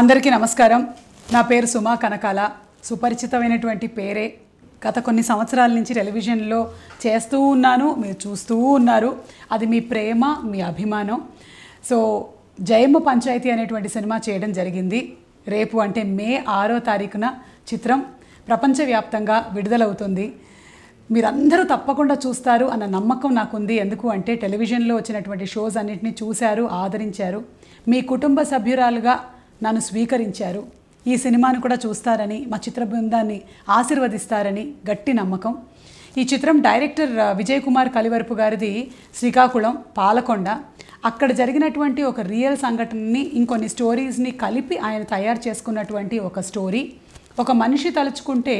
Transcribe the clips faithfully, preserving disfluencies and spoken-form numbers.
అందరికీ నమస్కారం। నా పేరు సుమ కనకాల, సుపరిచితమైనటువంటి పేరే। గత కొన్ని సంవత్సరాల నుంచి టెలివిజన్ లో చేస్తూ ఉన్నాను, మీరు చూస్తూ ఉన్నారు। అది మీ ప్రేమ, మీ అభిమానం। సో జయమ్మ పంచాయతీ అనేటువంటి సినిమా చేయడం జరిగింది। రేపు అంటే మే ఆరో తారీఖున చిత్రం ప్రపంచవ్యాప్తంగా విడుదల అవుతుంది। మీరందరూ తప్పకుండా చూస్తారు అన్న నమ్మకం నాకుంది। ఎందుకు అంటే టెలివిజన్లో వచ్చినటువంటి షోస్ అన్నిటిని చూశారు, ఆదరించారు, మీ కుటుంబ సభ్యురాలుగా నన్ను స్వీకరించారు। ఈ సినిమాను కూడా చూస్తారని, మా చిత్ర బృందాన్ని ఆశీర్వదిస్తారని గట్టి నమ్మకం। ఈ చిత్రం డైరెక్టర్ విజయ్ కుమార్ కలివరపుగారిది శ్రీకాకుళం, పాలకొండ। అక్కడ జరిగినటువంటి ఒక రియల్ సంఘటనని ఇంకొన్ని స్టోరీస్ని కలిపి ఆయన తయారు చేసుకున్నటువంటి ఒక స్టోరీ। ఒక మనిషి తలుచుకుంటే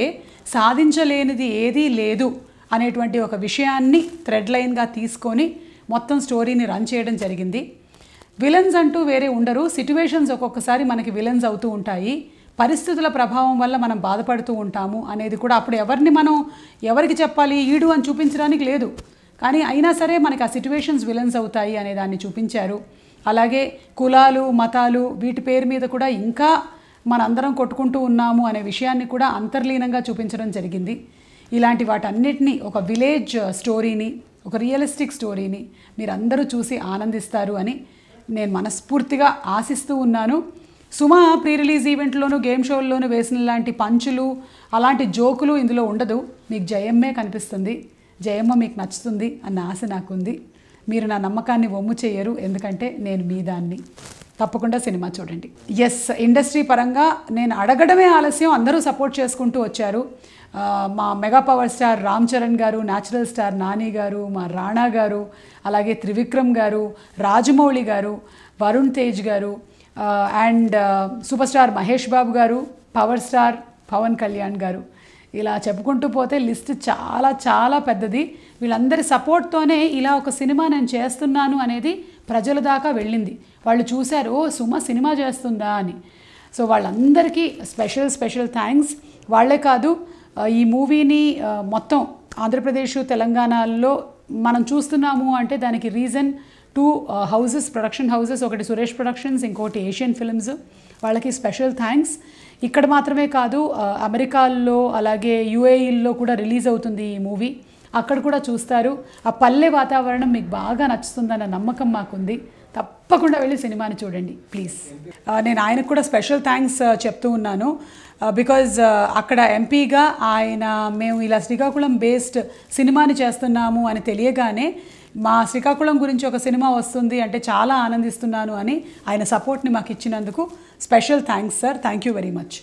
సాధించలేనిది ఏదీ లేదు అనేటువంటి ఒక విషయాన్ని థ్రెడ్ లైన్గా తీసుకొని మొత్తం స్టోరీని రన్ చేయడం జరిగింది। విలన్స్ అంటూ వేరే ఉండరు, సిట్యువేషన్స్ ఒక్కొక్కసారి మనకి విలన్స్ అవుతూ ఉంటాయి, పరిస్థితుల ప్రభావం వల్ల మనం బాధపడుతూ ఉంటాము అనేది కూడా। అప్పుడు ఎవరిని మనం ఎవరికి చెప్పాలి, ఈడు అని చూపించడానికి లేదు, కానీ అయినా సరే మనకి ఆ సిట్యువేషన్స్ విలన్స్ అవుతాయి అనే దాన్ని చూపించారు। అలాగే కులాలు, మతాలు, వీటి పేరు మీద కూడా ఇంకా మనందరం కొట్టుకుంటూ ఉన్నాము అనే విషయాన్ని కూడా అంతర్లీనంగా చూపించడం జరిగింది। ఇలాంటి వాటన్నిటినీ, ఒక విలేజ్ స్టోరీని, ఒక రియలిస్టిక్ స్టోరీని మీరందరూ చూసి ఆనందిస్తారు అని నేను మనస్ఫూర్తిగా ఆశిస్తూ ఉన్నాను। సుమా ప్రీ రిలీజ్ ఈవెంట్లోనూ గేమ్ షోల్లోనూ వేసిన లాంటి పంచులు, అలాంటి జోకులు ఇందులో ఉండదు। మీకు జయమ్మే కనిపిస్తుంది, జయమ్మ మీకు నచ్చుతుంది అన్న ఆశ నాకుంది। మీరు నా నమ్మకాన్ని వమ్ము చేయరు, ఎందుకంటే నేను మీ దాన్ని। తప్పకుండా సినిమా చూడండి। ఎస్, ఇండస్ట్రీ పరంగా నేను అడగడమే ఆలస్యం, అందరూ సపోర్ట్ చేసుకుంటూ వచ్చారు। మా mega power star Ram Charan గారు, న్యాచురల్ స్టార్ నాని గారు, మా రాణా గారు, అలాగే త్రివిక్రమ్ గారు, రాజమౌళి గారు, వరుణ్ తేజ్ గారు, and super star Mahesh Babu గారు, పవర్ స్టార్ పవన్ కళ్యాణ్ గారు, ఇలా చెప్పుకుంటూ పోతే లిస్ట్ చాలా చాలా పెద్దది। వీళ్ళందరి సపోర్ట్తోనే ఇలా ఒక సినిమా నేను చేస్తున్నాను అనేది ప్రజల దాకా వెళ్ళింది। వాళ్ళు చూశారు, ఓ సుమ సినిమా చేస్తుందా అని। సో వాళ్ళందరికీ స్పెషల్ స్పెషల్ థ్యాంక్స్। వాళ్ళే కాదు, ఈ మూవీని మొత్తం ఆంధ్రప్రదేశ్, తెలంగాణలో మనం చూస్తున్నాము అంటే దానికి reason two houses, production houses, ఒకటి సురేష్ ప్రొడక్షన్స్, ఇంకోటి ఏషియన్ ఫిల్మ్స్, వాళ్ళకి స్పెషల్ థ్యాంక్స్। ఇక్కడ మాత్రమే కాదు, అమెరికాల్లో అలాగే యూఏఈలో కూడా రిలీజ్ అవుతుంది ఈ మూవీ, అక్కడ కూడా చూస్తారు। ఆ పల్లె వాతావరణం మీకు బాగా నచ్చుతుందన్న నమ్మకం మాకుంది। తప్పకుండా వెళ్ళి సినిమాని చూడండి ప్లీజ్। నేను ఆయనకు కూడా స్పెషల్ థ్యాంక్స్ చెప్తూ ఉన్నాను, బికాజ్ అక్కడ ఎంపీగా ఆయన, మేము ఇలా శ్రీకాకుళం బేస్డ్ సినిమాని చేస్తున్నాము అని తెలియగానే, మా శ్రీకాకుళం గురించి ఒక సినిమా వస్తుంది అంటే చాలా ఆనందిస్తున్నాను అని ఆయన సపోర్ట్ని మాకు ఇచ్చినందుకు special thanks sir, thank you very much.